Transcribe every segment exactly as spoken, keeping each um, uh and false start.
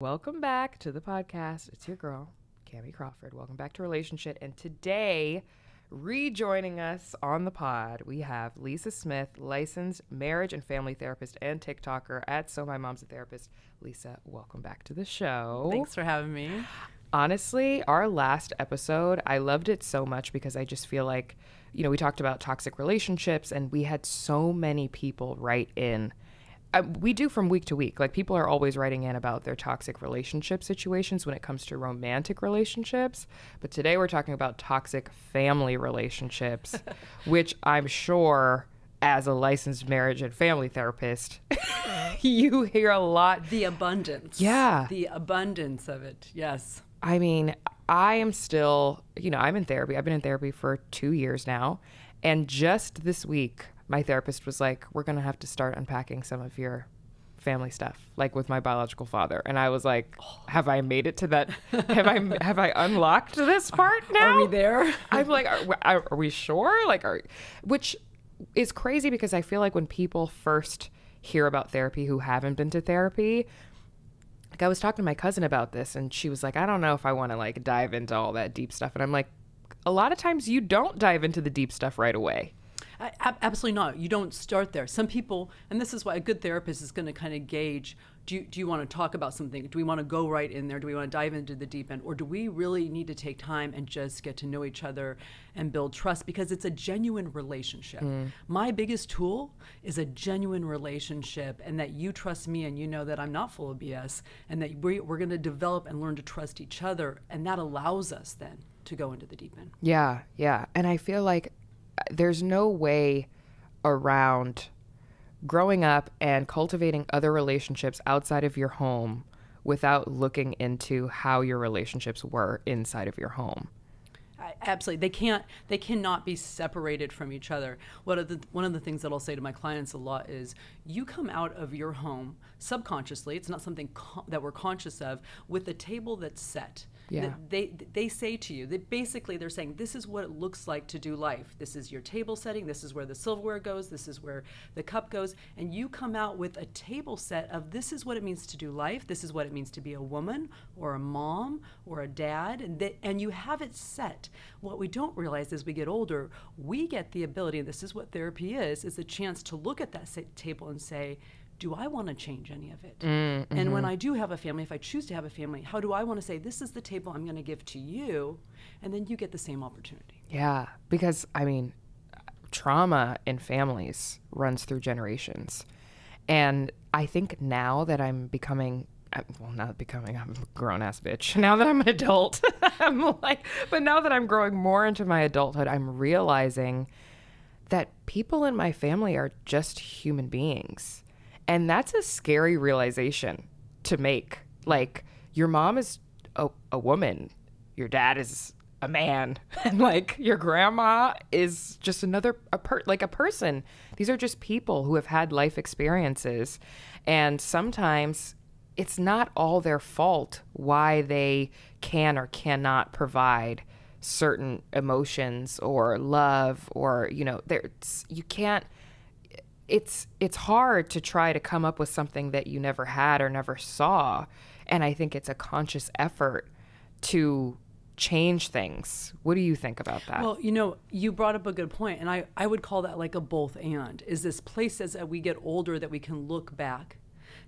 Welcome back to the podcast. It's your girl, Kamie Crawford. Welcome back to Relationshit. And today, rejoining us on the pod, we have Lisa Smith, licensed marriage and family therapist and TikToker at So My Mom's a Therapist. Lisa, welcome back to the show. Thanks for having me. Honestly, our last episode, I loved it so much because I just feel like, you know, we talked about toxic relationships and we had so many people write in. Uh, we do from week to week. Like, people are always writing in about their toxic relationship situations when it comes to romantic relationships. But today we're talking about toxic family relationships, which I'm sure, as a licensed marriage and family therapist, you hear a lot. The abundance. Yeah. The abundance of it. Yes. I mean, I am still, you know, I'm in therapy. I've been in therapy for two years now. And just this week, my therapist was like, we're going to have to start unpacking some of your family stuff, like with my biological father. And I was like, have I made it to that? Have I have I unlocked this part now? Are we there? I'm like, are, are we sure? Like, are, which is crazy because I feel like when people first hear about therapy who haven't been to therapy, like I was talking to my cousin about this and she was like, I don't know if I want to like dive into all that deep stuff. And I'm like, a lot of times you don't dive into the deep stuff right away. I, absolutely not. You don't start there. Some people, and this is why a good therapist is going to kind of gauge, do you, do you want to talk about something? Do we want to go right in there? Do we want to dive into the deep end? Or do we really need to take time and just get to know each other and build trust? Because it's a genuine relationship. Mm. My biggest tool is a genuine relationship, and that you trust me and you know that I'm not full of B S, and that we, we're going to develop and learn to trust each other. And that allows us then to go into the deep end. Yeah, yeah. And I feel like there's no way around growing up and cultivating other relationships outside of your home without looking into how your relationships were inside of your home. Absolutely. They can't, they cannot be separated from each other. One of the, one of the things that I'll say to my clients a lot is you come out of your home subconsciously. It's not something co- that we're conscious of, with a table that's set. Yeah. They, they say to you that basically they're saying, this is what it looks like to do life. This is your table setting. This is where the silverware goes. This is where the cup goes. And you come out with a table set of, this is what it means to do life. This is what it means to be a woman or a mom or a dad. And they, and you have it set. What we don't realize as we get older, we get the ability, and this is what therapy is, is a chance to look at that table and say, do I want to change any of it? Mm, mm-hmm. And when I do have a family, if I choose to have a family, how do I want to say, this is the table I'm going to give to you, and then you get the same opportunity. Yeah, because, I mean, trauma in families runs through generations. And I think now that I'm becoming, well, not becoming, I'm a grown-ass bitch. Now that I'm an adult, I'm like, but now that I'm growing more into my adulthood, I'm realizing that people in my family are just human beings. And that's a scary realization to make. Like, your mom is a, a woman, your dad is a man, and like your grandma is just another a per, like a person. These are just people who have had life experiences, and sometimes it's not all their fault why they can or cannot provide certain emotions or love, or you know, there's you can't. It's it's hard to try to come up with something that you never had or never saw. And I think it's a conscious effort to change things. What do you think about that? Well, you know, you brought up a good point, and I, I would call that like a both and. Is this place as we get older that we can look back,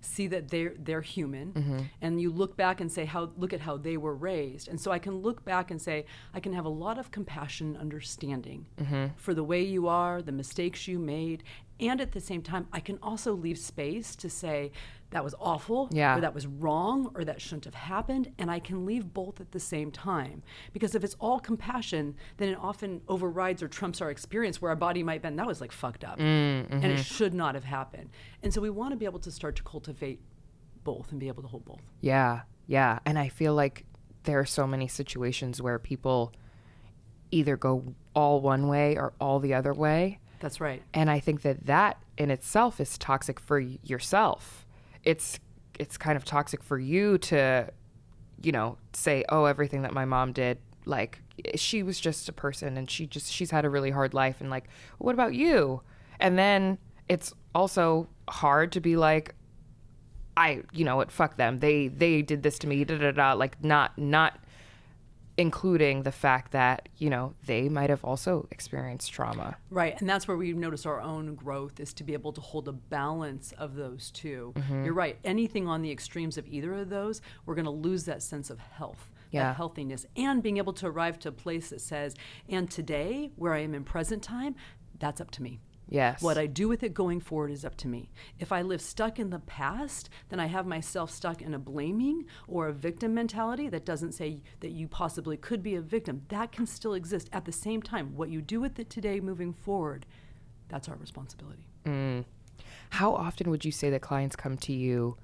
see that they're they're human, mm-hmm. and you look back and say, how look at how they were raised. And so I can look back and say, I can have a lot of compassion and understanding mm-hmm. for the way you are, the mistakes you made. And at the same time, I can also leave space to say that was awful, yeah. or that was wrong, or that shouldn't have happened. And I can leave both at the same time. Because if it's all compassion, then it often overrides or trumps our experience, where our body might bend, that was like fucked up. Mm, mm-hmm. And it should not have happened. And so we want to be able to start to cultivate both and be able to hold both. Yeah, yeah. And I feel like there are so many situations where people either go all one way or all the other way. That's right. And I think that that in itself is toxic for yourself. It's it's kind of toxic for you to, you know, say, oh, everything that my mom did, like, she was just a person and she just she's had a really hard life. And like, well, what about you? And then it's also hard to be like, I, you know what, fuck them. They they did this to me, da da da. Like not not including the fact that, you know, they might have also experienced trauma. Right, and that's where we notice our own growth is to be able to hold a balance of those two. Mm-hmm. You're right, anything on the extremes of either of those, we're gonna lose that sense of health. Yeah. Healthiness, and being able to arrive to a place that says, and today, where I am in present time, that's up to me. Yes. What I do with it going forward is up to me. If I live stuck in the past, then I have myself stuck in a blaming or a victim mentality that doesn't say that you possibly could be a victim. That can still exist. At the same time, what you do with it today moving forward, that's our responsibility. Mm. How often would you say that clients come to you?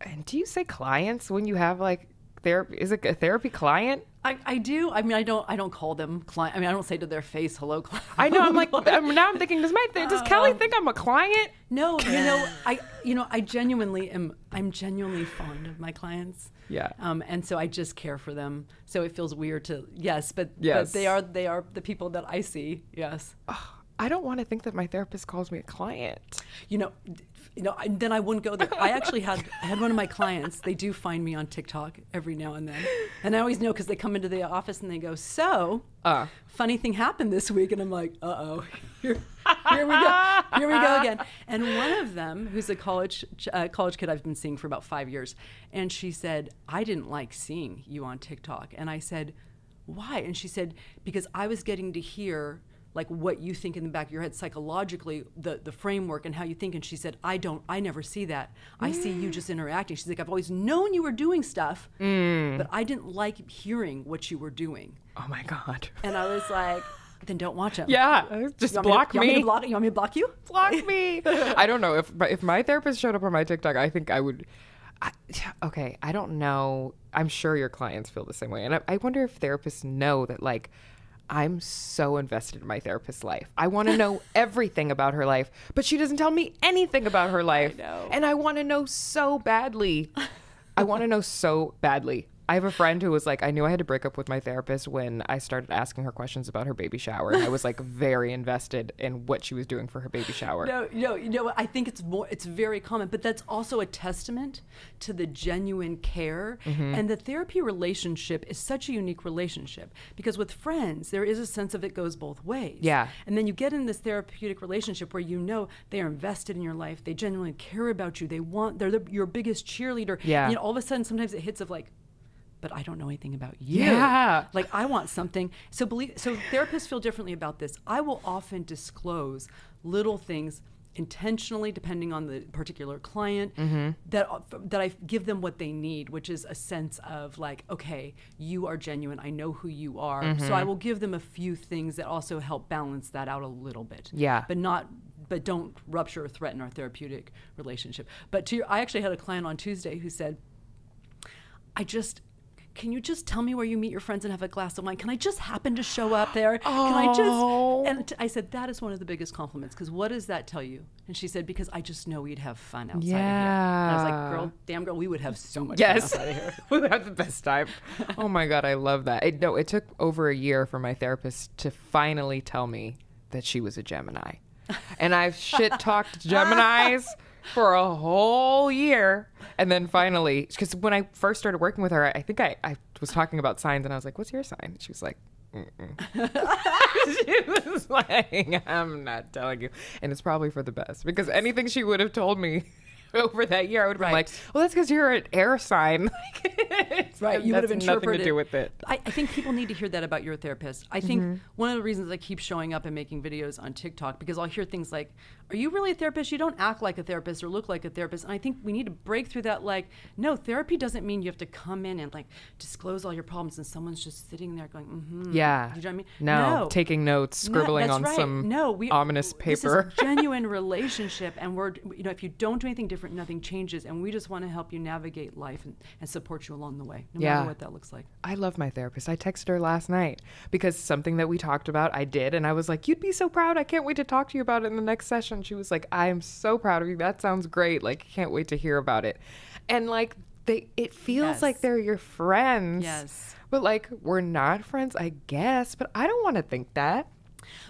And do you say clients when you have like, therapy, is it a therapy client? I, I do. I mean, I don't. I don't call them client. I mean, I don't say to their face, "Hello, client." I know. I'm like, I'm, now I'm thinking, does my th- does uh, Kelly think I'm a client? No, you know, I you know, I genuinely am. I'm genuinely fond of my clients. Yeah. Um, and so I just care for them. So it feels weird to yes, but yes, but they are they are the people that I see. Yes. Oh, I don't want to think that my therapist calls me a client. You know. You know, I, then I wouldn't go there. I actually had I had one of my clients. They do find me on TikTok every now and then, and I always know because they come into the office and they go, "So, uh. funny thing happened this week," and I'm like, "Uh oh, here, here we go, here we go again." And one of them, who's a college uh, college kid I've been seeing for about five years, and she said, "I didn't like seeing you on TikTok," and I said, "Why?" And she said, "Because I was getting to hear." Like what you think in the back of your head psychologically, the, the framework and how you think. And she said, I don't, I never see that. I mm. see you just interacting. She's like, I've always known you were doing stuff, mm. but I didn't like hearing what you were doing. Oh my God. And I was like, then don't watch it. Yeah, just block me. To, you, me. Want me to block, you want me to block you? Block me. I don't know, if if my therapist showed up on my TikTok, I think I would, I, okay, I don't know. I'm sure your clients feel the same way. And I, I wonder if therapists know that like, I'm so invested in my therapist's life. I want to know everything about her life, but she doesn't tell me anything about her life. I know. And I want to know so badly. I want to know so badly. I have a friend who was like, I knew I had to break up with my therapist when I started asking her questions about her baby shower. And I was like very invested in what she was doing for her baby shower. No, no, you know, I think it's more, it's very common, but that's also a testament to the genuine care. Mm-hmm. And the therapy relationship is such a unique relationship because with friends, there is a sense of it goes both ways. Yeah. And then you get in this therapeutic relationship where you know they are invested in your life. They genuinely care about you. They want, they're the, your biggest cheerleader. Yeah. You know, all of a sudden, sometimes it hits of like, but I don't know anything about you. Yeah. Like I want something. So believe, so therapists feel differently about this. I will often disclose little things intentionally, depending on the particular client, mm-hmm. that that I give them what they need, which is a sense of like, okay, you are genuine. I know who you are. Mm-hmm. So I will give them a few things that also help balance that out a little bit. Yeah. But not, but don't rupture or threaten our therapeutic relationship. But to your, I actually had a client on Tuesday who said, I just, can you just tell me where you meet your friends and have a glass of wine? Can I just happen to show up there? Oh. Can I just? And I said, that is one of the biggest compliments, because what does that tell you? And she said, because I just know we'd have fun outside yeah. of here. And I was like, girl, damn girl, we would have so much yes. fun outside of here. We would have the best time. Oh my God, I love that. It, no, it took over a year for my therapist to finally tell me that she was a Gemini. And I've shit-talked Geminis for a whole year. And then finally, because when I first started working with her, I think I, I was talking about signs and I was like, what's your sign? And she was like, mm-mm. She was like, I'm not telling you. And it's probably for the best, because anything she would have told me over that year, I would have right. been like, well, that's because you're an air sign. Like, right. You would have interpreted. Nothing to do with it. I, I think people need to hear that about your therapist. I think mm-hmm. one of the reasons I keep showing up and making videos on TikTok, because I'll hear things like, are you really a therapist? You don't act like a therapist or look like a therapist. And I think we need to break through that. Like, no, therapy doesn't mean you have to come in and like disclose all your problems and someone's just sitting there going, mm-hmm. Yeah. You know what I mean? No. no. Taking notes, scribbling no, on right. some no, we, ominous paper. This is genuine relationship. And we're, you know, if you don't do anything different, nothing changes, and we just want to help you navigate life and, and support you along the way, no yeah. matter what that looks like. I love my therapist. I texted her last night because something that we talked about, I did, and I was like, you'd be so proud. I can't wait to talk to you about it in the next session. She was like, I am so proud of you. That sounds great. Like, can't wait to hear about it. And like, they, it feels yes. like they're your friends. Yes. But like, we're not friends, I guess, but I don't want to think that.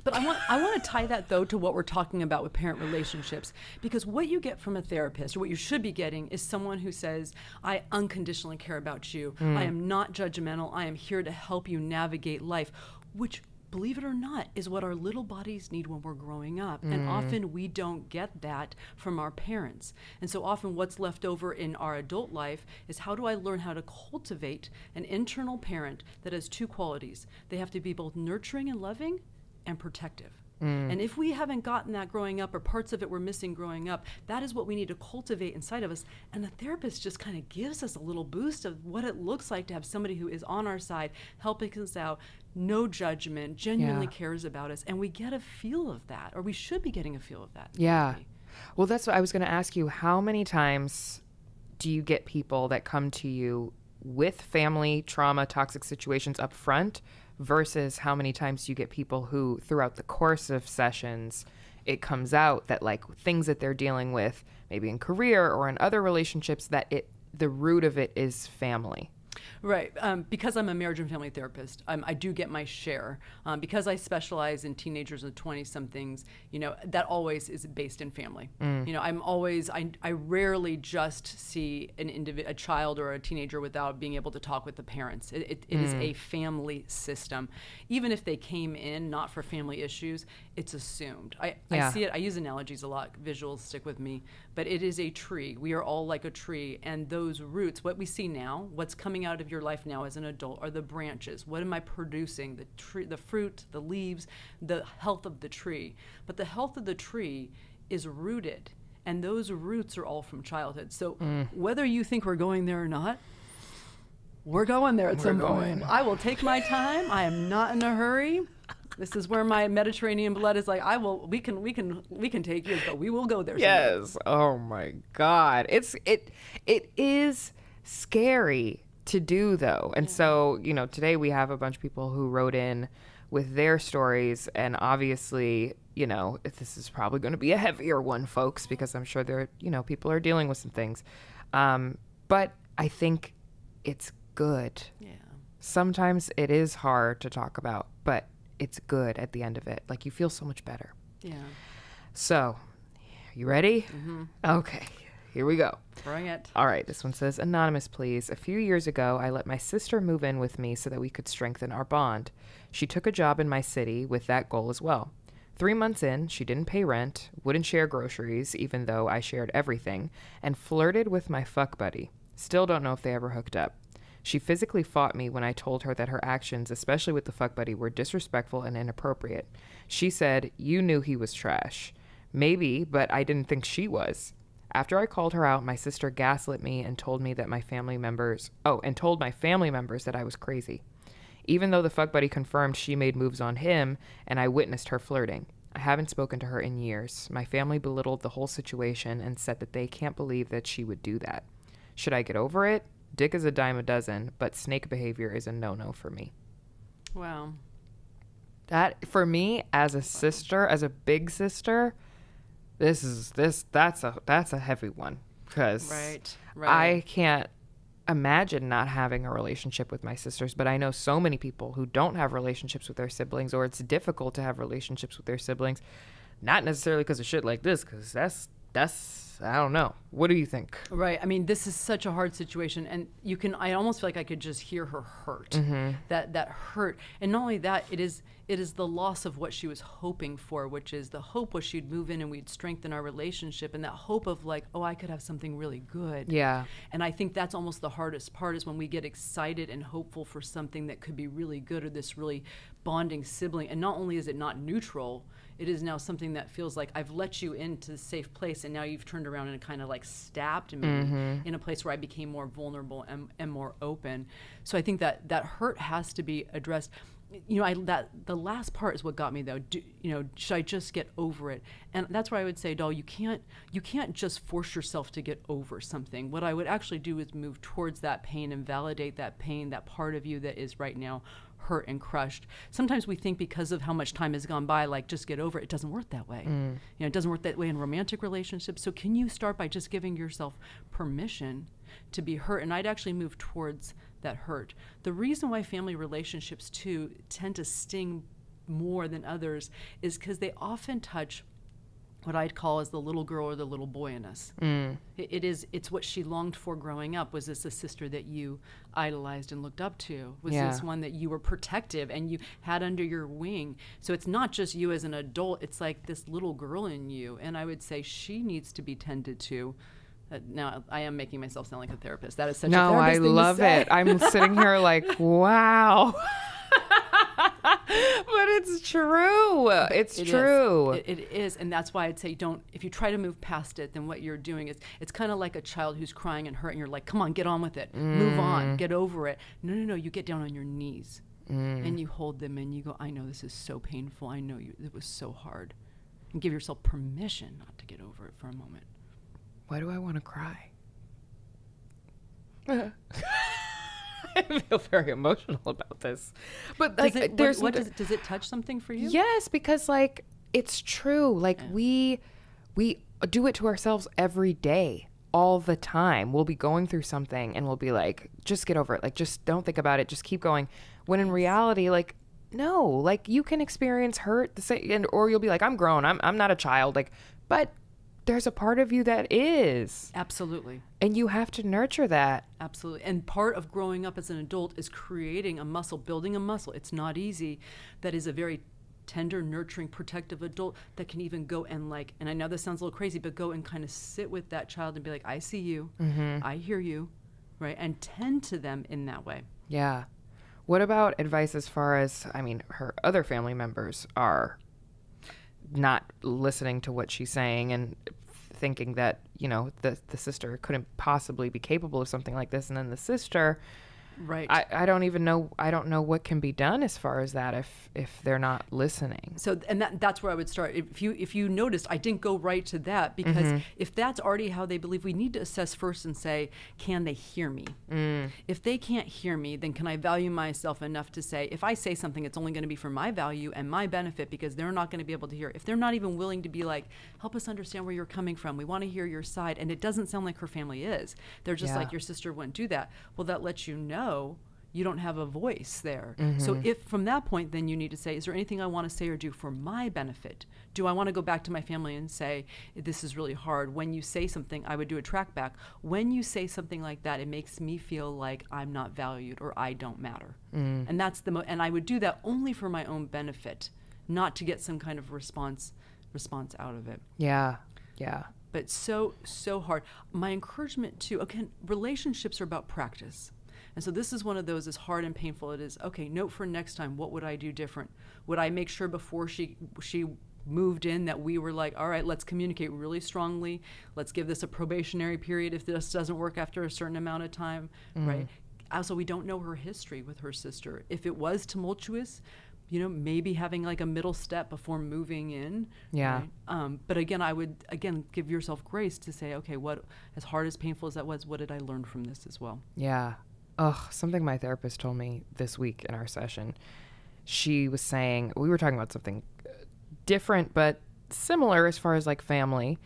But I want I want to tie that, though, to what we're talking about with parent relationships, because what you get from a therapist, or what you should be getting, is someone who says, I unconditionally care about you. Mm. I am not judgmental. I am here to help you navigate life, which, believe it or not, is what our little bodies need when we're growing up. Mm. And often we don't get that from our parents. And so often what's left over in our adult life is, how do I learn how to cultivate an internal parent that has two qualities? They have to be both nurturing and loving, and protective. Mm. And if we haven't gotten that growing up, or parts of it we're missing growing up, that is what we need to cultivate inside of us. And the therapist just kind of gives us a little boost of what it looks like to have somebody who is on our side, helping us out, no judgment, genuinely yeah. cares about us. And we get a feel of that, or we should be getting a feel of that. Yeah. Maybe. Well, that's what I was going to ask you. How many times do you get people that come to you with family trauma, toxic situations up front, versus how many times you get people who, throughout the course of sessions, it comes out that, like, things that they're dealing with, maybe in career or in other relationships, that it the root of it is family? Right. Um, because I'm a marriage and family therapist, um, I do get my share. Um, because I specialize in teenagers and twenty-somethings, you know, that always is based in family. Mm. You know, I'm always, I, I rarely just see an individ, a child or a teenager without being able to talk with the parents. It, it, it mm. is a family system. Even if they came in not for family issues, it's assumed. I, yeah. I see it, I use analogies a lot, visuals stick with me, but it is a tree. We are all like a tree, and those roots, what we see now, what's coming out of your life now as an adult, are the branches. What am I producing? The tree, the fruit, the leaves, the health of the tree. But the health of the tree is rooted, and those roots are all from childhood. So mm. whether you think we're going there or not, we're going there at we're some going. point. I will take my time. I am not in a hurry. This is where my Mediterranean blood is like, I will, we can, we can, we can take you, but we will go there. Yes. Someday. Oh my God. It's, it, it is scary to do, though. And yeah. so, you know, today we have a bunch of people who wrote in with their stories, and obviously, you know, this is probably going to be a heavier one, folks, because I'm sure there, you know, people are dealing with some things. Um, but I think it's good. Yeah. Sometimes it is hard to talk about, but it's good at the end of it. Like, you feel so much better. Yeah. So, you ready? Mm-hmm. Okay. Here we go. Bring it. All right. This one says, anonymous, please. A few years ago, I let my sister move in with me so that we could strengthen our bond. She took a job in my city with that goal as well. Three months in, she didn't pay rent, wouldn't share groceries, even though I shared everything, and flirted with my fuck buddy. Still don't know if they ever hooked up. She physically fought me when I told her that her actions, especially with the fuck buddy, were disrespectful and inappropriate. She said, you knew he was trash. Maybe, but I didn't think she was. After I called her out, my sister gaslit me and told me that my family members, oh, and told my family members that I was crazy. Even though the fuck buddy confirmed she made moves on him, and I witnessed her flirting. I haven't spoken to her in years. My family belittled the whole situation and said that they can't believe that she would do that. Should I get over it? Dick is a dime a dozen, but snake behavior is a no-no for me. Wow. That, for me, as a sister, as a big sister, this is, this, that's a, that's a heavy one, because right, right. I can't imagine not having a relationship with my sisters, but I know so many people who don't have relationships with their siblings, or it's difficult to have relationships with their siblings, not necessarily because of shit like this, because that's, that's, I don't know. What do you think? Right. I mean, this is such a hard situation, and you can, I almost feel like I could just hear her hurt, mm-hmm. that, that hurt. And not only that, it is, it is the loss of what she was hoping for, which is, the hope was she'd move in and we'd strengthen our relationship, and that hope of like, oh, I could have something really good. Yeah. And I think that's almost the hardest part, is when we get excited and hopeful for something that could be really good, or this really bonding sibling. And not only is it not neutral, it is now something that feels like, I've let you into the safe place, and now you've turned around and kind of like stabbed me mm-hmm. in a place where I became more vulnerable and, and more open. So I think that that hurt has to be addressed. You know, I, that the last part is what got me, though. Do, you know, should I just get over it? And that's where I would say, doll, you can't, you can't just force yourself to get over something. What I would actually do is move towards that pain and validate that pain, that part of you that is right now hurt and crushed. Sometimes we think, because of how much time has gone by, like, just get over it. It doesn't work that way. Mm. You know, it doesn't work that way in romantic relationships. So can you start by just giving yourself permission to be hurt? And I'd actually move towards that hurt. The reason why family relationships too tend to sting more than others is because they often touch what I'd call as the little girl or the little boy in us. Mm. It, it is, it's what she longed for growing up. Was this a sister that you idolized and looked up to? Was yeah. this one that you were protective and you had under your wing? So it's not just you as an adult, it's like this little girl in you. And I would say she needs to be tended to. Uh, now, I am making myself sound like a therapist. That is such no, a therapist No, I love it. I'm sitting here like, wow. But it's true. It's it true. Is. It, it is. And that's why I'd say don't, if you try to move past it, then what you're doing is, it's kind of like a child who's crying and hurt and you're like, come on, get on with it. Mm. Move on. Get over it. No, no, no. You get down on your knees mm. and you hold them and you go, I know this is so painful. I know you. It was so hard. And give yourself permission not to get over it for a moment. Why do I want to cry? I feel very emotional about this. But like, does it, there's what, what does, does it touch something for you? Yes, because like it's true. Like yeah. we we do it to ourselves every day, all the time. We'll be going through something and we'll be like, just get over it. Like just don't think about it. Just keep going. When in reality, like no, like you can experience hurt the same, and or you'll be like, I'm grown. I'm I'm not a child. Like, but there's a part of you that is. Absolutely. And you have to nurture that. Absolutely. And part of growing up as an adult is creating a muscle, building a muscle. It's not easy. That is a very tender, nurturing, protective adult that can even go and like, and I know this sounds a little crazy, but go and kind of sit with that child and be like, I see you. Mm-hmm. I hear you. Right. And tend to them in that way. Yeah. What about advice as far as, I mean, her other family members are not listening to what she's saying and thinking that, you know, the the sister couldn't possibly be capable of something like this, and then the sister, right? I, I don't even know. I don't know what can be done as far as that if if they're not listening. So, and that that's where I would start. If you if you noticed, I didn't go right to that because mm-hmm. if that's already how they believe, we need to assess first and say, can they hear me? Mm. If they can't hear me, then can I value myself enough to say, if I say something, it's only going to be for my value and my benefit because they're not going to be able to hear. If they're not even willing to be like, help us understand where you're coming from. We want to hear your side, and it doesn't sound like her family is. They're just yeah. like, your sister wouldn't do that. Well, that lets you know. You don't have a voice there. Mm-hmm. So if from that point, then you need to say, is there anything I want to say or do for my benefit? Do I want to go back to my family and say, this is really hard? When you say something, I would do a track back. When you say something like that, it makes me feel like I'm not valued or I don't matter. Mm. And that's the mo and I would do that only for my own benefit, not to get some kind of response response out of it. Yeah. Yeah. But so so hard. My encouragement to again, relationships are about practice. And so this is one of those, as hard and painful it is, okay, note for next time, what would I do different? Would I make sure before she she moved in that we were like, all right, let's communicate really strongly. Let's give this a probationary period if this doesn't work after a certain amount of time, mm. right? Also, we don't know her history with her sister. If it was tumultuous, you know, maybe having like a middle step before moving in. Yeah. Right? Um, but again, I would, again, give yourself grace to say, okay, what, as hard as painful as that was, what did I learn from this as well? Yeah. Oh, something my therapist told me this week in our session. She was saying, we were talking about something different but similar as far as like family,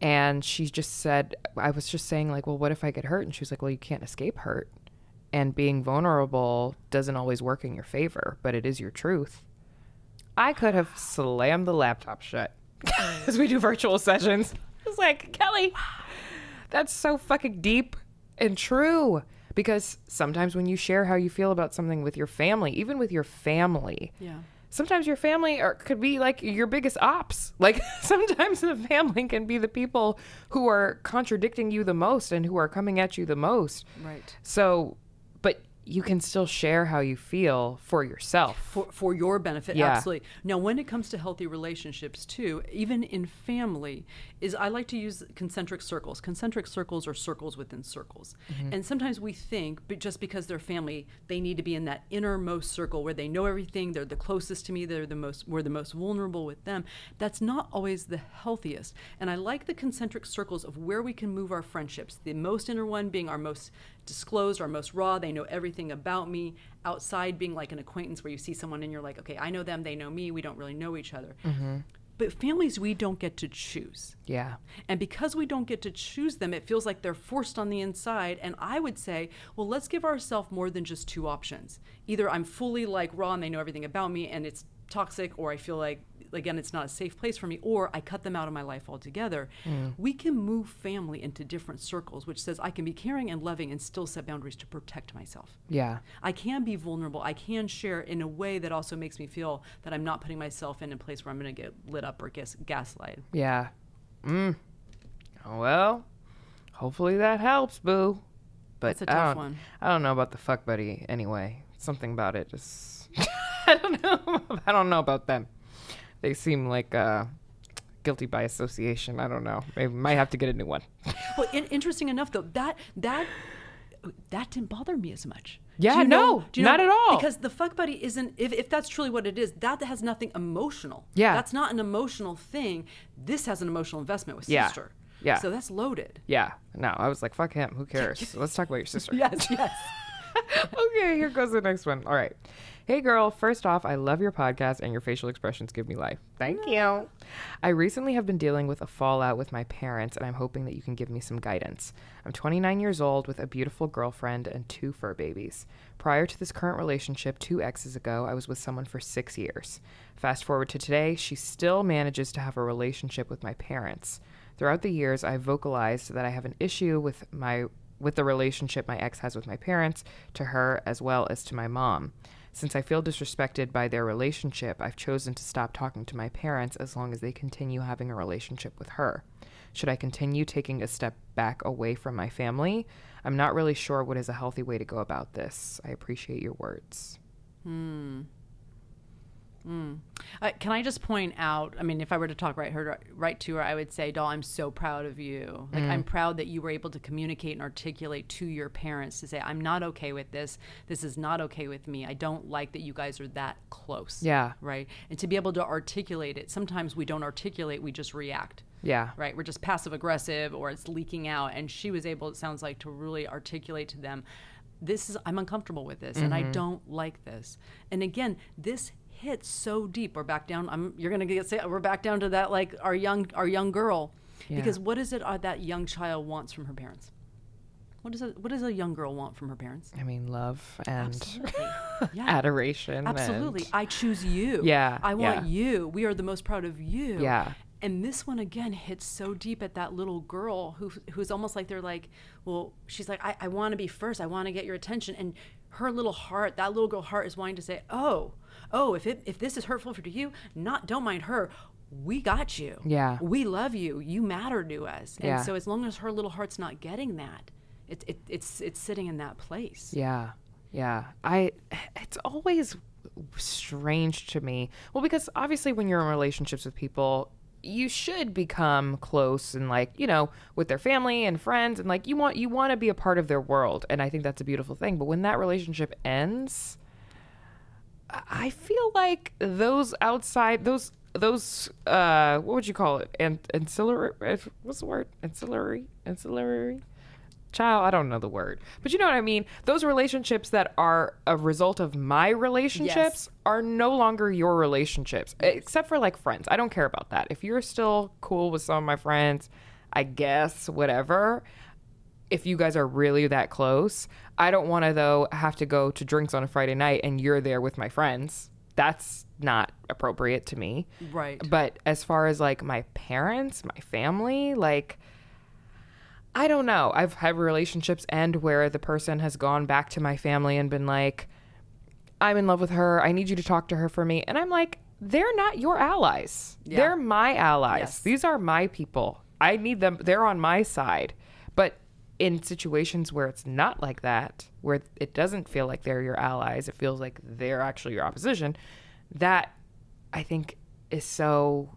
and she just said, I was just saying like, well, what if I get hurt? And she was like, well, you can't escape hurt, and being vulnerable doesn't always work in your favor, but it is your truth. I could have slammed the laptop shut as we do virtual sessions. I was like, Kelly, that's so fucking deep and true. Because sometimes when you share how you feel about something with your family, even with your family, yeah. sometimes your family are, could be like your biggest ops. Like sometimes the family can be the people who are contradicting you the most and who are coming at you the most. Right. So, but you can still share how you feel for yourself. For, for your benefit, yeah. absolutely. Now, when it comes to healthy relationships too, even in family, is I like to use concentric circles. Concentric circles are circles within circles. Mm-hmm. And sometimes we think, but just because they're family, they need to be in that innermost circle where they know everything, they're the closest to me, they're the most, we're the most vulnerable with them. That's not always the healthiest. And I like the concentric circles of where we can move our friendships. The most inner one being our most disclosed, our most raw, they know everything about me, outside being like an acquaintance where you see someone and you're like, okay, I know them, they know me, we don't really know each other. Mm-hmm. But families, we don't get to choose. Yeah. And because we don't get to choose them, it feels like they're forced on the inside. And I would say, well, let's give ourselves more than just two options. Either I'm fully like raw and they know everything about me and it's toxic, or I feel like, again, it's not a safe place for me, or I cut them out of my life altogether. Mm. We can move family into different circles, which says I can be caring and loving and still set boundaries to protect myself. Yeah. I can be vulnerable. I can share in a way that also makes me feel that I'm not putting myself in a place where I'm going to get lit up or gas- gaslight. Yeah. Mm. Well, hopefully that helps, boo. But that's a tough I one. I don't know about the fuck buddy anyway. Something about it just... I don't know. I don't know about them. They seem like uh, guilty by association. I don't know. Maybe might have to get a new one. Well, in- interesting enough, though, that that that didn't bother me as much. Yeah, no, know, do you not know, at all. Because the fuck buddy isn't. If, if that's truly what it is, that has nothing emotional. Yeah, that's not an emotional thing. This has an emotional investment with yeah. sister. Yeah, so that's loaded. Yeah, no, I was like, fuck him. Who cares? Let's talk about your sister. Yes, yes. Okay, here goes the next one. All right. Hey girl, first off, I love your podcast and your facial expressions give me life. Thank you. I recently have been dealing with a fallout with my parents, and I'm hoping that you can give me some guidance. I'm twenty-nine years old with a beautiful girlfriend and two fur babies. Prior to this current relationship, two exes ago, I was with someone for six years. Fast forward to today, she still manages to have a relationship with my parents. Throughout the years, I've vocalized that I have an issue with my with the relationship my ex has with my parents, to her as well as to my mom. Since I feel disrespected by their relationship, I've chosen to stop talking to my parents as long as they continue having a relationship with her. Should I continue taking a step back away from my family? I'm not really sure what is a healthy way to go about this. I appreciate your words. Hmm. Mm. Uh, can I just point out, I mean, if I were to talk right, her, right to her, I would say, doll, I'm so proud of you. Like, mm. I'm proud that you were able to communicate and articulate to your parents to say, I'm not okay with this. This is not okay with me. I don't like that you guys are that close. Yeah. Right. And to be able to articulate it, sometimes we don't articulate, we just react. Yeah. Right. We're just passive aggressive, or it's leaking out. And she was able, it sounds like, to really articulate to them, this is, I'm uncomfortable with this, mm-hmm. and I don't like this. And again, this hits so deep. We're back down. I'm, you're gonna get say we're back down to that, like our young our young girl, yeah. because what is it uh, that young child wants from her parents? What is it? What does a young girl want from her parents? I mean, love and absolutely. Yeah. adoration. Absolutely, and... I choose you. Yeah, I want yeah. you. We are the most proud of you. Yeah. And this one, again, hits so deep at that little girl who who's almost like they're like, well, she's like, I, I want to be first. I want to get your attention. And her little heart, that little girl heart is wanting to say, oh, oh, if it, if this is hurtful for you, not don't mind her. We got you. Yeah. We love you. You matter to us. And yeah. so as long as her little heart's not getting that, it, it, it's it's sitting in that place. Yeah. Yeah. I. It's always strange to me. Well, because obviously when you're in relationships with people, you should become close and, like, you know, with their family and friends, and like you want you want to be a part of their world, and I think that's a beautiful thing. But when that relationship ends, I feel like those outside those those uh what would you call it, and ancillary, what's the word, ancillary ancillary child, I don't know the word, but you know what I mean, those relationships that are a result of my relationships yes. are no longer your relationships, yes. except for like friends. I don't care about that. If you're still cool with some of my friends, I guess, whatever. If you guys are really that close, I don't want to though have to go to drinks on a Friday night and you're there with my friends. That's not appropriate to me, right? But as far as like my parents, my family, like, I don't know. I've had relationships end where the person has gone back to my family and been like, I'm in love with her. I need you to talk to her for me. And I'm like, they're not your allies. Yeah. They're my allies. Yes. These are my people. I need them. They're on my side. But in situations where it's not like that, where it doesn't feel like they're your allies, it feels like they're actually your opposition, that I think is so...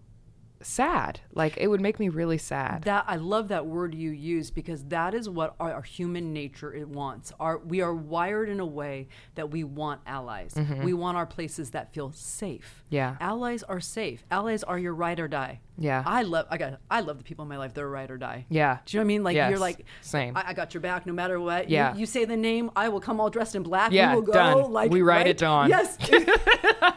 sad. Like, it would make me really sad. That I love that word you use, because that is what our, our human nature it wants. Our we are wired in a way that we want allies. Mm-hmm. We want our places that feel safe. Yeah. Allies are safe. Allies are your ride or die. Yeah. I love I got I love the people in my life. They're ride or die. Yeah. Do you know what I mean? Like yes. you're like same. I, I got your back no matter what. Yeah. You, you say the name, I will come all dressed in black. Yeah. We will go done. Like we ride right? it dawn. Yes.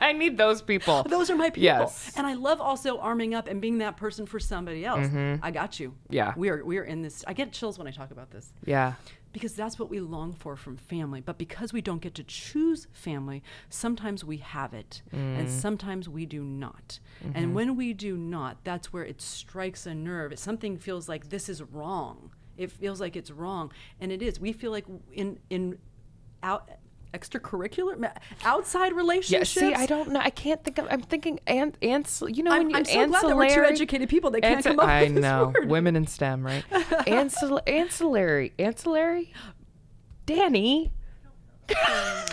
I need those people. Those are my people. Yes. And I love also arming up and being that person for somebody else. Mm-hmm. I got you. Yeah. We are we are in this. I get chills when I talk about this. Yeah. because that's what we long for from family. But because we don't get to choose family, sometimes we have it, mm. and sometimes we do not. Mm-hmm. And when we do not, that's where it strikes a nerve. Something feels like this is wrong. It feels like it's wrong, and it is. We feel like in in out extracurricular outside relationships. Yeah, see, I don't know. I can't think of. I'm thinking and ans. You know, I'm, when you, I'm so glad that we're two educated people that can't come up I with this know. Word. Women in STEM, right? Ancil ancillary, ancillary. Danny,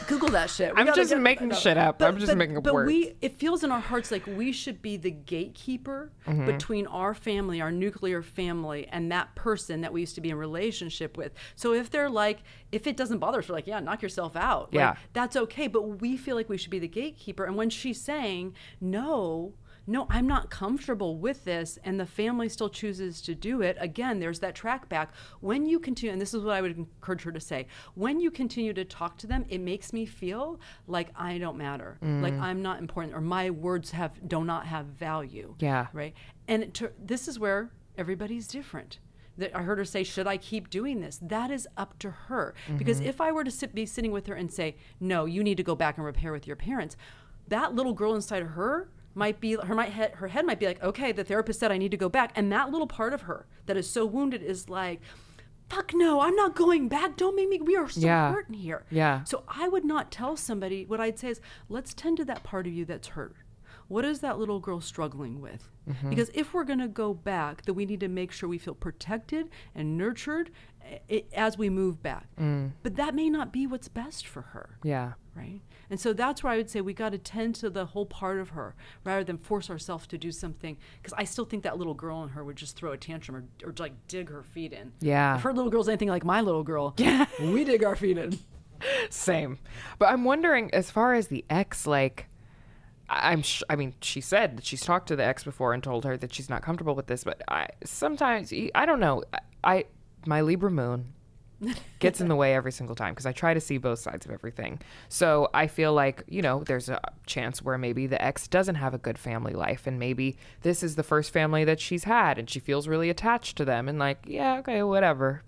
Google that shit. We I'm just making shit up. But, I'm just but, making up but words. We, it feels in our hearts like we should be the gatekeeper mm-hmm. between our family, our nuclear family, and that person that we used to be in relationship with. So if they're like, if it doesn't bother us, we're like, yeah, knock yourself out. Yeah. Like, that's okay. But we feel like we should be the gatekeeper. And when she's saying, no, no, I'm not comfortable with this, and the family still chooses to do it, again, there's that track back. When you continue, and this is what I would encourage her to say, when you continue to talk to them, it makes me feel like I don't matter, mm. like I'm not important, or my words have do not have value. Yeah. Right? And to, this is where everybody's different. That I heard her say, should I keep doing this? That is up to her. Mm-hmm. Because if I were to sit, be sitting with her and say, no, you need to go back and repair with your parents, that little girl inside of her, might be her might head her head might be like, okay, the therapist said I need to go back, and that little part of her that is so wounded is like, fuck no, I'm not going back, don't make me, we are so yeah. hurting here. Yeah. So I would not tell somebody. What I'd say is, let's tend to that part of you that's hurt. What is that little girl struggling with? Mm-hmm. Because if we're going to go back, then we need to make sure we feel protected and nurtured It, as we move back. Mm. But that may not be what's best for her. Yeah. Right? And so that's where I would say we got to tend to the whole part of her rather than force ourselves to do something. Because I still think that little girl in her would just throw a tantrum or, or like dig her feet in. Yeah. If her little girl's anything like my little girl, yeah. we dig our feet in. Same. But I'm wondering, as far as the ex, like, I'm sh I mean, she said that she's talked to the ex before and told her that she's not comfortable with this. But I sometimes, I don't know, I... I my Libra moon gets in the way every single time because I try to see both sides of everything. So I feel like, you know, there's a chance where maybe the ex doesn't have a good family life, and maybe this is the first family that she's had and she feels really attached to them, and like, yeah, okay, whatever.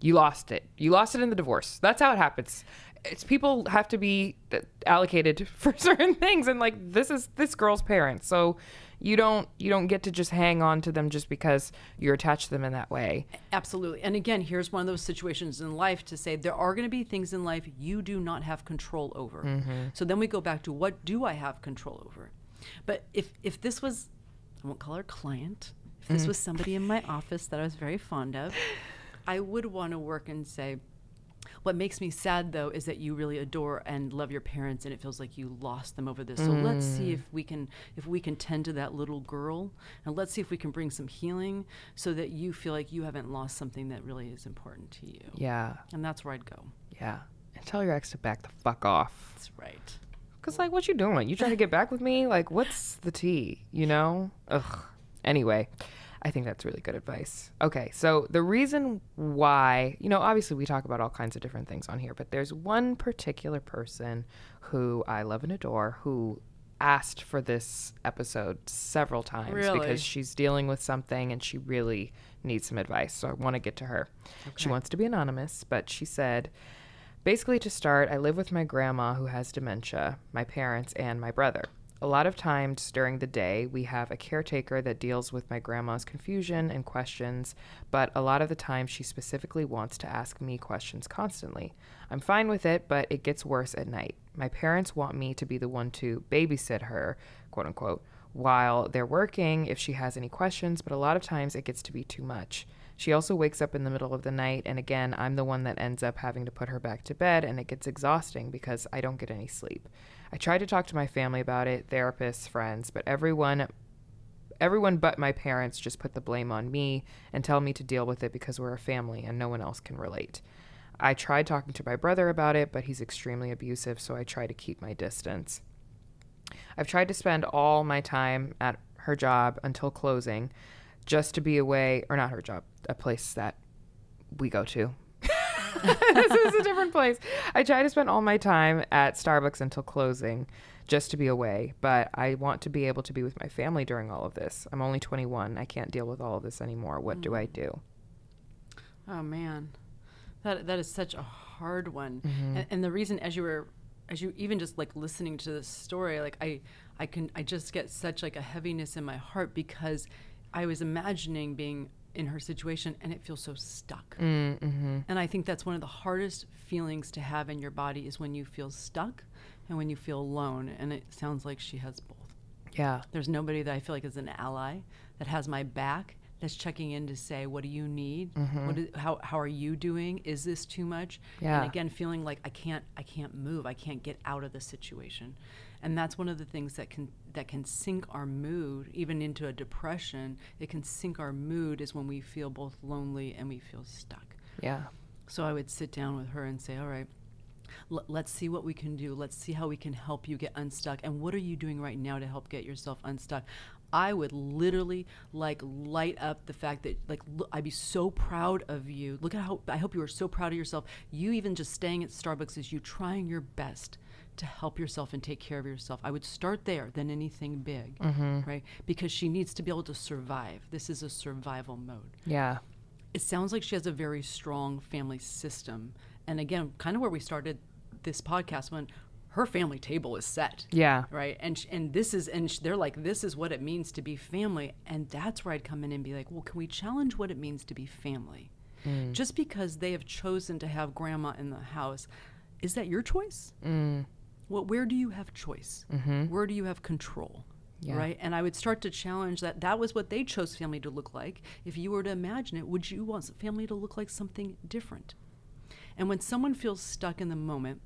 You lost it. You lost it in the divorce. That's how it happens. It's people have to be allocated for certain things, and like, this is this girl's parents. So you don't you don't get to just hang on to them just because you're attached to them in that way. Absolutely. And again, here's one of those situations in life to say there are going to be things in life you do not have control over. Mm-hmm. So then we go back to, what do I have control over? But if if this was, I won't call her client, if this mm. was somebody in my office that I was very fond of, I would want to work and say, what makes me sad, though, is that you really adore and love your parents, and it feels like you lost them over this. So mm. let's see if we can if we can tend to that little girl, and let's see if we can bring some healing so that you feel like you haven't lost something that really is important to you. Yeah. And that's where I'd go. Yeah. And tell your ex to back the fuck off. That's right. Because, like, what you doing? You trying to get back with me? Like, what's the tea? You know? Ugh. Anyway. I think that's really good advice. Okay, so the reason why, you know, obviously we talk about all kinds of different things on here, but there's one particular person who I love and adore who asked for this episode several times. Really? Because she's dealing with something and she really needs some advice. So I want to get to her. Okay. She wants to be anonymous, but she said, basically, to start, I live with my grandma who has dementia, my parents, and my brother. A lot of times during the day, we have a caretaker that deals with my grandma's confusion and questions, but a lot of the time she specifically wants to ask me questions constantly. I'm fine with it, but it gets worse at night. My parents want me to be the one to babysit her, quote unquote, while they're working if she has any questions, but a lot of times it gets to be too much. She also wakes up in the middle of the night, and again, I'm the one that ends up having to put her back to bed, and it gets exhausting because I don't get any sleep. I try to talk to my family about it, therapists, friends, but everyone everyone but my parents just put the blame on me and tell me to deal with it because we're a family and no one else can relate. I tried talking to my brother about it, but he's extremely abusive, so I try to keep my distance. I've tried to spend all my time at her job until closing, just to be away, or not her job, a place that we go to. This is a different place. I try to spend all my time at Starbucks until closing just to be away, but I want to be able to be with my family during all of this. I'm only twenty-one. I can't deal with all of this anymore. What mm. do I do? Oh man, that that is such a hard one. Mm-hmm. And, and the reason, as you were, as you even just like listening to this story, like I, I can, I just get such like a heaviness in my heart, because I was imagining being in her situation, and it feels so stuck. Mm-hmm. And I think that's one of the hardest feelings to have in your body, is when you feel stuck and when you feel alone. And it sounds like she has both. Yeah. There's nobody that I feel like is an ally, that has my back, that's checking in to say, what do you need? Mm-hmm. What is, how, how are you doing? Is this too much? Yeah. And again, feeling like I can't, I can't move. I can't get out of the situation. And that's one of the things that can, that can sink our mood, even into a depression. It can sink our mood, is when we feel both lonely and we feel stuck. Yeah. So I would sit down with her and say, all right, L- let's see what we can do. Let's see how we can help you get unstuck. And what are you doing right now to help get yourself unstuck? I would literally like light up the fact that like l- I'd be so proud of you. Look at how I hope you are so proud of yourself. You even just staying at Starbucks is you trying your best to help yourself and take care of yourself. I would start there than anything big, mm-hmm. right? Because she needs to be able to survive. This is a survival mode. Yeah. It sounds like she has a very strong family system. And again, kind of where we started this podcast, when her family table is set. Yeah. Right. And sh- and this is and sh- they're like, this is what it means to be family. And that's where I'd come in and be like, well, can we challenge what it means to be family? Mm. Just because they have chosen to have grandma in the house, is that your choice? Mm. Well, where do you have choice? Mm-hmm. Where do you have control? Yeah. Right. And I would start to challenge that. That was what they chose family to look like. If you were to imagine it, would you want family to look like something different? And when someone feels stuck in the moment,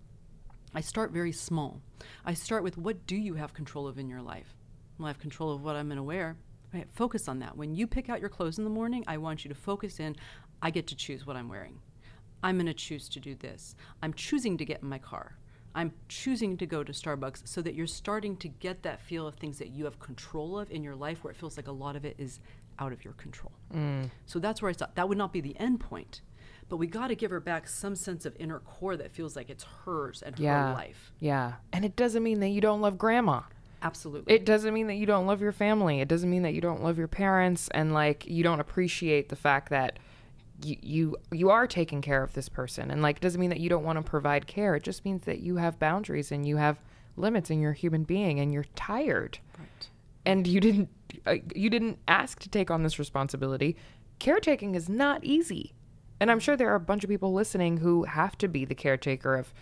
I start very small. I start with, what do you have control of in your life? Well, I have control of what I'm going to wear. Right? Focus on that. When you pick out your clothes in the morning, I want you to focus in, I get to choose what I'm wearing. I'm going to choose to do this. I'm choosing to get in my car. I'm choosing to go to Starbucks, so that you're starting to get that feel of things that you have control of in your life, where it feels like a lot of it is out of your control. Mm. So that's where I thought that would not be the end point. But we got to give her back some sense of inner core that feels like it's hers and yeah. her life. Yeah. And it doesn't mean that you don't love grandma. Absolutely. It doesn't mean that you don't love your family. It doesn't mean that you don't love your parents, and like you don't appreciate the fact that you you, you are taking care of this person. And like it doesn't mean that you don't want to provide care. It just means that you have boundaries and you have limits, and you're a human being, and you're tired. Right. And you didn't uh, you didn't ask to take on this responsibility. Caretaking is not easy. And I'm sure there are a bunch of people listening who have to be the caretaker of,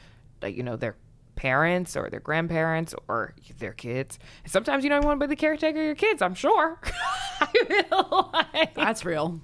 you know, their parents or their grandparents or their kids. And sometimes you don't want to be the caretaker of your kids, I'm sure. I feel like... That's real.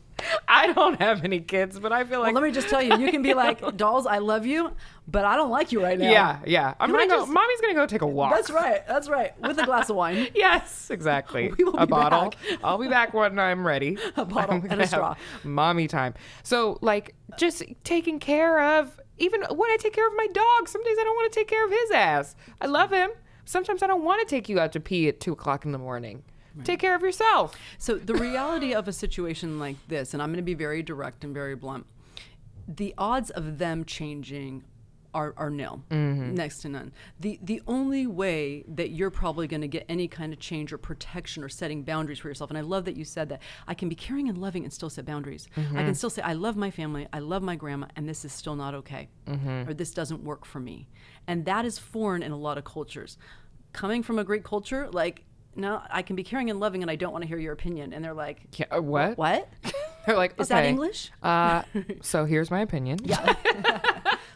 I don't have any kids, but I feel like... Well, let me just tell you, you can be like, dolls, I love you, but I don't like you right now. Yeah, yeah. I'm gonna go, just... Mommy's going to go take a walk. That's right. That's right. With a glass of wine. Yes, exactly. We will a be bottle. Back. I'll be back when I'm ready. A bottle and a straw. Mommy time. So, like, just taking care of... Even when I take care of my dog, some days I don't want to take care of his ass. I love him. Sometimes I don't want to take you out to pee at two o'clock in the morning. Right. Take care of yourself. So the reality of a situation like this, and I'm going to be very direct and very blunt, the odds of them changing are, are nil, mm-hmm. next to none. The the only way that you're probably going to get any kind of change or protection or setting boundaries for yourself, and I love that you said that, I can be caring and loving and still set boundaries. Mm-hmm. I can still say, I love my family, I love my grandma, and this is still not okay, mm-hmm. or this doesn't work for me. And that is foreign in a lot of cultures. Coming from a Greek culture, like, no, I can be caring and loving, and I don't want to hear your opinion. And they're like, yeah, what? What? They're like, okay. Is that English? Uh, so here's my opinion. Yeah.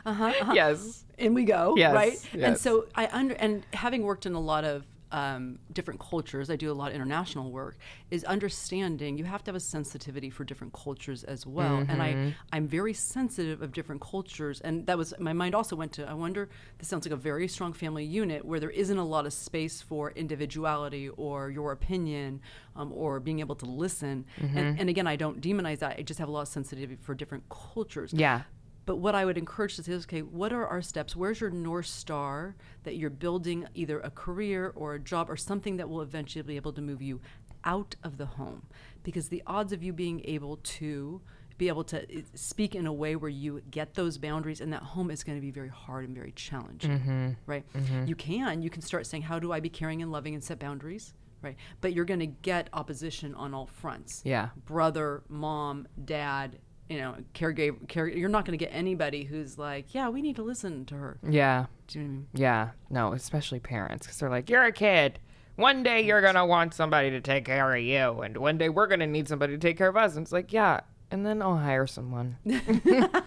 uh-huh, uh-huh. Yes. And we go, yes, right? Yes. And so I under and having worked in a lot of um, different cultures, I do a lot of international work, is understanding you have to have a sensitivity for different cultures as well. Mm-hmm. And I, I'm very sensitive of different cultures. And that was, my mind also went to, I wonder, this sounds like a very strong family unit where there isn't a lot of space for individuality or your opinion um, or being able to listen. Mm-hmm. And, and again, I don't demonize that. I just have a lot of sensitivity for different cultures. Yeah. But what I would encourage is, okay, what are our steps? Where's your North Star that you're building either a career or a job or something that will eventually be able to move you out of the home? Because the odds of you being able to be able to speak in a way where you get those boundaries in that home is going to be very hard and very challenging, mm-hmm. right? Mm-hmm. You can, you can start saying, how do I be caring and loving and set boundaries? Right. But you're going to get opposition on all fronts. Yeah. Brother, mom, dad, you know, caregiver, care, you're not going to get anybody who's like, yeah, we need to listen to her. Yeah. Do you know what I mean? Yeah. No, especially parents, because they're like, you're a kid. One day you're going to want somebody to take care of you, and one day we're going to need somebody to take care of us. And it's like, yeah, and then I'll hire someone.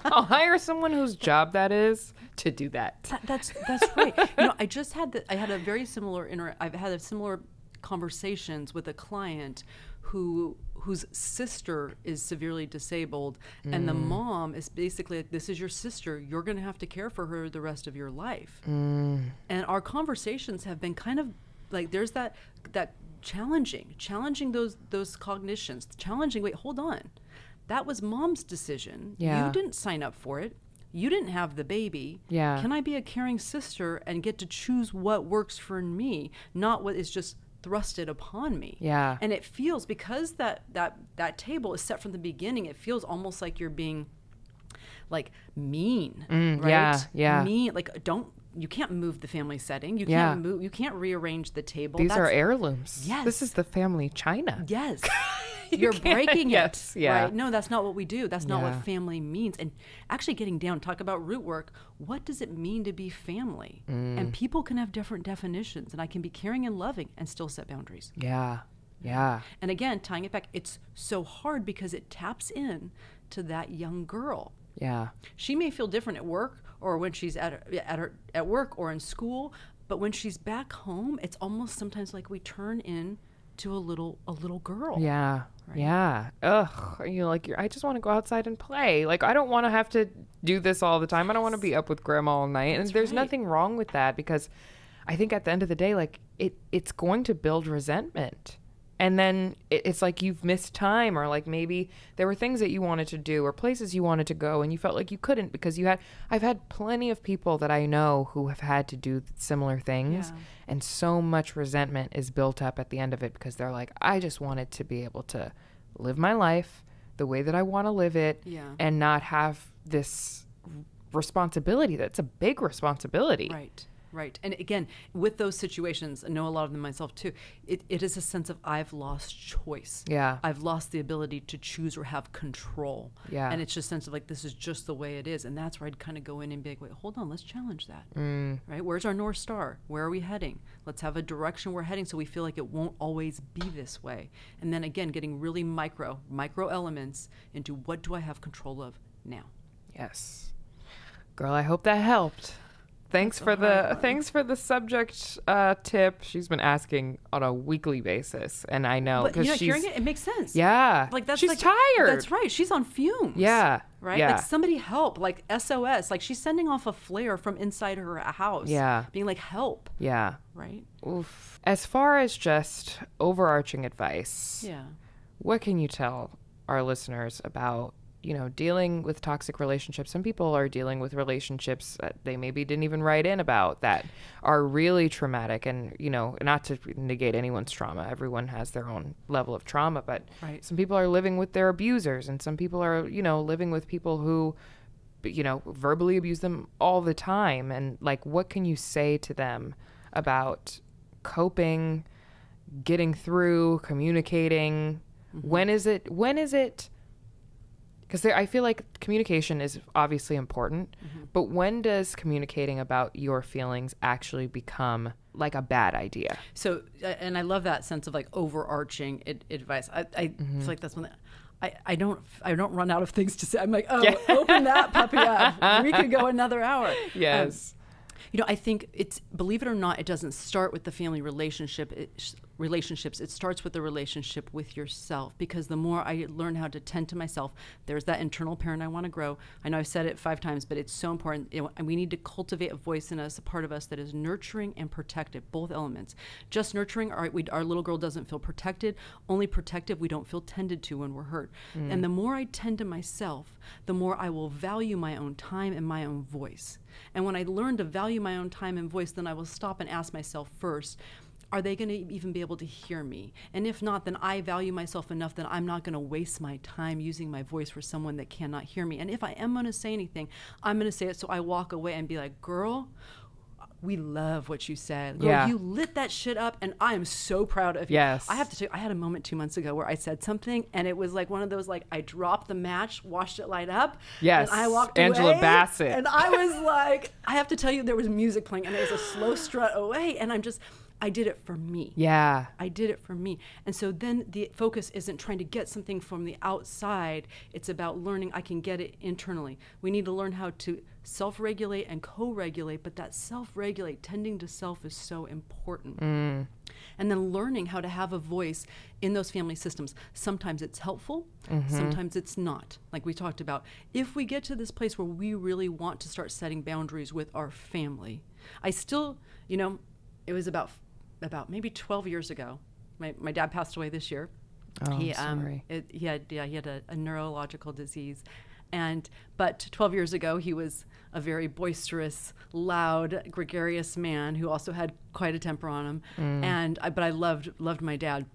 I'll hire someone whose job that is to do that. that that's that's right. You know, I just had the, I had a very similar inter- I've had a similar conversations with a client who whose sister is severely disabled, mm. and the mom is basically like, this is your sister, you're going to have to care for her the rest of your life. Mm. And our conversations have been kind of like, there's that that challenging challenging those those cognitions, challenging, wait, hold on, that was mom's decision. Yeah. You didn't sign up for it. You didn't have the baby. Yeah. Can I be a caring sister and get to choose what works for me, not what is just thrusted upon me? Yeah. And it feels, because that that that table is set from the beginning, it feels almost like you're being like mean. Mm, right? Yeah, yeah. Mean, like, don't, you can't move the family setting. You yeah. can't move, you can't rearrange the table. These That's, are heirlooms. Yes. This is the family china. Yes. You You're can't. breaking yes. it. Yeah. Right? No, that's not what we do. That's not yeah. what family means. And actually getting down, talk about root work. What does it mean to be family? Mm. And people can have different definitions, and I can be caring and loving and still set boundaries. Yeah. Yeah. And again, tying it back, it's so hard because it taps in to that young girl. Yeah. She may feel different at work, or when she's at her, at her at work or in school, but when she's back home, it's almost sometimes like we turn in to a little a little girl. Yeah. Right? Yeah. Ugh. You know, like, you're, I just want to go outside and play. Like, I don't want to have to do this all the time. Yes. I don't want to be up with grandma all night. And That's there's right. nothing wrong with that, because I think at the end of the day, like, it it's going to build resentment. And then it's like you've missed time, or like maybe there were things that you wanted to do or places you wanted to go and you felt like you couldn't because you had, I've had plenty of people that I know who have had to do similar things. Yeah. And so much resentment is built up at the end of it because they're like, I just wanted to be able to live my life the way that I want to live it, yeah. and not have this responsibility. That's a big responsibility. Right. Right. And again, with those situations, I know a lot of them myself too, it, it is a sense of I've lost choice. Yeah. I've lost the ability to choose or have control. Yeah. And it's just a sense of like, this is just the way it is. And that's where I'd kind of go in and be like, wait, hold on, let's challenge that. Mm. Right? Where's our North Star? Where are we heading? Let's have a direction we're heading so we feel like it won't always be this way. And then again, getting really micro, micro elements into what do I have control of now? Yes. Girl, I hope that helped. Thanks for the thanks for the subject uh, tip. She's been asking on a weekly basis, and I know because you know, she's hearing it, it makes sense. Yeah, like that's she's like, tired. That's right. She's on fumes. Yeah, right. Yeah. Like somebody help. Like S O S. Like she's sending off a flare from inside her house. Yeah, being like help. Yeah, right. Oof. As far as just overarching advice, yeah, what can you tell our listeners about, you know, dealing with toxic relationships? Some people are dealing with relationships that they maybe didn't even write in about that are really traumatic. And, you know, not to negate anyone's trauma, everyone has their own level of trauma, but right. some people are living with their abusers, and some people are, you know, living with people who, you know, verbally abuse them all the time. And like, what can you say to them about coping, getting through, communicating? Mm-hmm. When is it, when is it, because I feel like communication is obviously important, mm-hmm. but when does communicating about your feelings actually become like a bad idea? So, and I love that sense of like overarching ad- advice. I, I mm-hmm. feel like that's one that I, I don't I don't run out of things to say. I'm like, oh, yeah. open that puppy up. We could go another hour. Yes. Um, You know, I think it's, believe it or not, it doesn't start with the family relationship, it, relationships. It starts with the relationship with yourself, because the more I learn how to tend to myself, there's that internal parent I want to grow. I know I've said it five times, but it's so important. It, and we need to cultivate a voice in us, a part of us that is nurturing and protective, both elements. Just nurturing, our, we, our little girl doesn't feel protected, only protective, we don't feel tended to when we're hurt. Mm. And the more I tend to myself, the more I will value my own time and my own voice. And when I learn to value my own time and voice, then I will stop and ask myself first, are they going to even be able to hear me? And if not, then I value myself enough that I'm not going to waste my time using my voice for someone that cannot hear me. And if I am going to say anything, I'm going to say it so I walk away and be like, girl, we love what you said. Girl, yeah. You lit that shit up, and I am so proud of you. Yes. I have to tell you, I had a moment two months ago where I said something, and it was like one of those, like, I dropped the match, watched it light up. Yes. And I walked Angela away, Bassett. And I was like, I have to tell you, there was music playing, and there was a slow strut away, and I'm just... I did it for me. Yeah. I did it for me. And so then the focus isn't trying to get something from the outside. It's about learning I can get it internally. We need to learn how to self-regulate and co-regulate, but that self-regulate, tending to self, is so important. Mm. And then learning how to have a voice in those family systems. Sometimes it's helpful, mm-hmm. sometimes it's not. Like we talked about, if we get to this place where we really want to start setting boundaries with our family, I still, you know, it was about... about maybe twelve years ago. My, my dad passed away this year. Oh, he, um, sorry. It, he had, yeah, he had a, a neurological disease. And, but twelve years ago, he was a very boisterous, loud, gregarious man who also had quite a temper on him. Mm. And I, but I loved, loved my dad.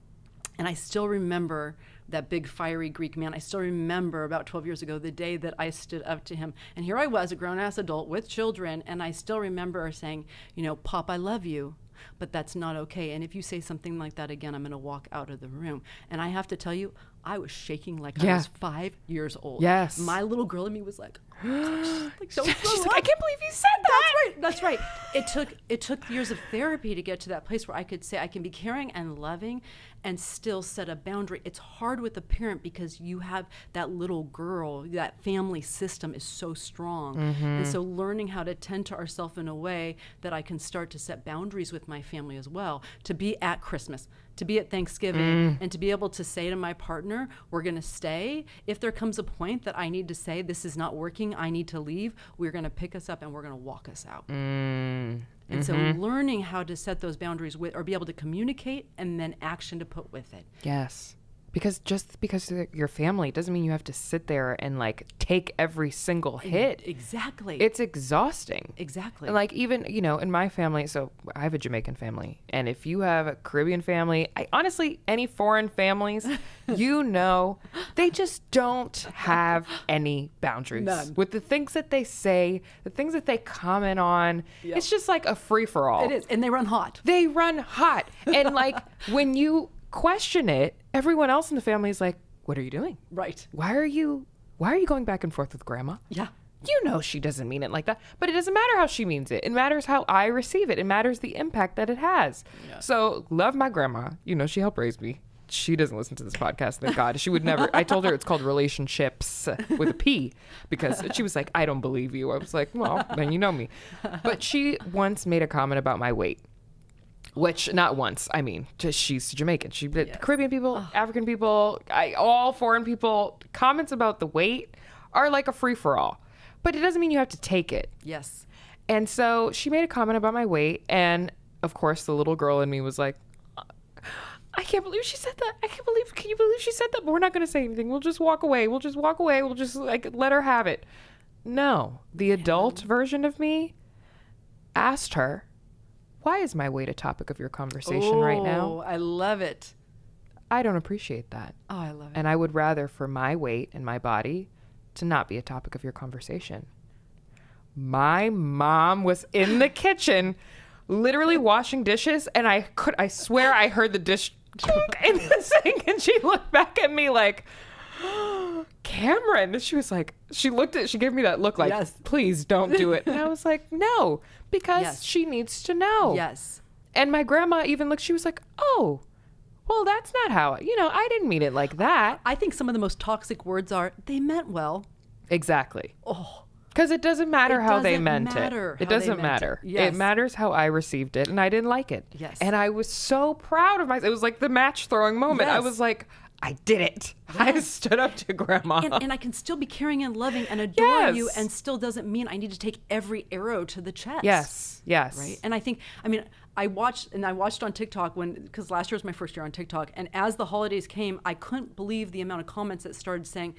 And I still remember that big fiery Greek man. I still remember about twelve years ago, the day that I stood up to him. And here I was, a grown ass adult with children. And I still remember saying, you know, Pop, I love you, but that's not okay. And if you say something like that again, I'm going to walk out of the room. And I have to tell you, I was shaking like yeah. I was five years old. Yes. My little girl in me was like, oh my gosh. Like, don't She's like, I can't believe you said that. That's right. That's right. It took, it took years of therapy to get to that place where I could say I can be caring and loving and still set a boundary. It's hard with a parent because you have that little girl, that family system is so strong. Mm-hmm. And so learning how to tend to ourselves in a way that I can start to set boundaries with my family as well, to be at Christmas, to be at Thanksgiving, mm. and to be able to say to my partner, we're gonna stay. If there comes a point that I need to say, this is not working, I need to leave, we're gonna pick us up and we're gonna walk us out. Mm. And mm-hmm. so learning how to set those boundaries with, or be able to communicate and then action to put with it. Yes. Because just because you're family doesn't mean you have to sit there and like take every single hit. Exactly. It's exhausting. Exactly. And like even, you know, in my family, so I have a Jamaican family, and if you have a Caribbean family, I honestly, any foreign families, you know, they just don't have any boundaries. None. With the things that they say, the things that they comment on. Yep. It's just like a free for all. It is. And they run hot. They run hot. And like when you question it, everyone else in the family is like, what are you doing? Right. Why are you why are you going back and forth with grandma? Yeah. You know she doesn't mean it like that. But it doesn't matter how she means it. It matters how I receive it. It matters the impact that it has. Yeah. So love my grandma. You know, she helped raise me. She doesn't listen to this podcast, thank God. She would never. I told her it's called Relationships with a P, because she was like, I don't believe you. I was like, well, then you know me. But she once made a comment about my weight. Which, not once, I mean, just, she's Jamaican. She, yes. Caribbean people, oh. African people, I, all foreign people, comments about the weight are like a free-for-all. But it doesn't mean you have to take it. Yes. And so she made a comment about my weight, and of course the little girl in me was like, I can't believe she said that. I can't believe, can you believe she said that? But we're not going to say anything. We'll just walk away. We'll just walk away. We'll just like let her have it. No. The adult yeah. version of me asked her, why is my weight a topic of your conversation oh, right now? I love it. I don't appreciate that. Oh, I love it. And I would rather for my weight and my body to not be a topic of your conversation. My mom was in the kitchen, literally washing dishes, and I could, I swear I heard the dish in the sink, and she looked back at me like, oh, Cameron. And she was like, she looked at, she gave me that look like, yes. please don't do it. And I was like, no. Because yes. she needs to know. Yes. And my grandma even looked, she was like, oh, well, that's not how, you know, I didn't mean it like that. I think some of the most toxic words are, they meant well. Exactly. Oh. Because it doesn't matter it how doesn't they meant matter it. It doesn't matter. It. Yes. It matters how I received it, and I didn't like it. Yes. And I was so proud of myself. It was like the match throwing moment. Yes. I was like, I did it. Yes. I stood up to grandma. And, and I can still be caring and loving and adore yes. you, and still doesn't mean I need to take every arrow to the chest. Yes, yes. Right. And I think, I mean, I watched, and I watched on TikTok when, because last year was my first year on TikTok, and as the holidays came, I couldn't believe the amount of comments that started saying,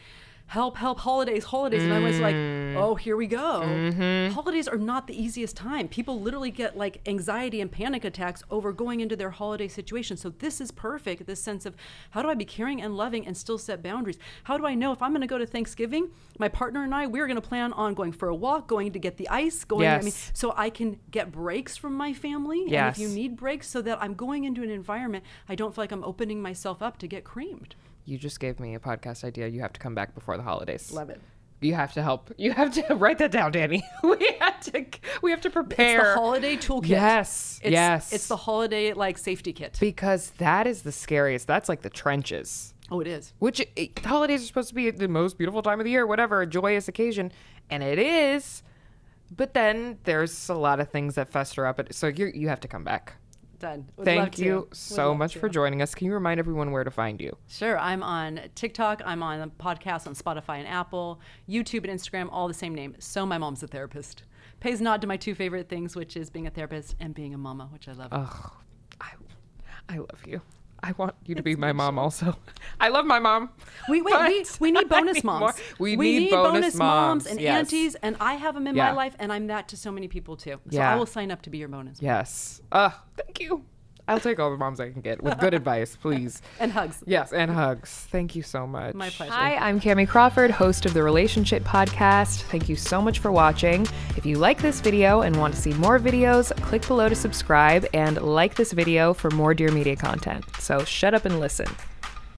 help, help, holidays, holidays. Mm. And I was like, oh, here we go. Mm-hmm. Holidays are not the easiest time. People literally get like anxiety and panic attacks over going into their holiday situation. So this is perfect, this sense of how do I be caring and loving and still set boundaries? How do I know if I'm gonna go to Thanksgiving, my partner and I, we're gonna plan on going for a walk, going to get the ice, going, yes. I mean, so I can get breaks from my family, yes. and if you need breaks, so that I'm going into an environment, I don't feel like I'm opening myself up to get creamed. You just gave me a podcast idea. You have to come back before the holidays. Love it. You have to help. You have to write that down, Danny. We have to. We have to prepare. It's the holiday toolkit. Yes. It's, yes. It's the holiday like safety kit. Because that is the scariest. That's like the trenches. Oh, it is. Which it, holidays are supposed to be the most beautiful time of the year, whatever, a joyous occasion, and it is. But then there's a lot of things that fester up. So you you have to come back. Done. Would Thank you to. so much to. for joining us. Can you remind everyone where to find you? Sure. I'm on TikTok. I'm on the podcast on Spotify and Apple, YouTube and Instagram, all the same name. So My Mom's a Therapist. Pays nod to my two favorite things, which is being a therapist and being a mama, which I love. Oh, I, I love you. I want you to it's be my mom show. also. I love my mom. We wait, we, we need bonus need moms. More. We, we need, need bonus, bonus moms, moms and yes. aunties, and I have them in yeah. my life, and I'm that to so many people too. So yeah. I will sign up to be your bonus. Yes. Uh, thank you. I'll take all the moms I can get with good advice, please. And hugs. Yes, and hugs. Thank you so much. My pleasure. Hi, I'm Kamie Crawford, host of the Relationship Podcast. Thank you so much for watching. If you like this video and want to see more videos, click below to subscribe and like this video for more Dear Media content. So shut up and listen.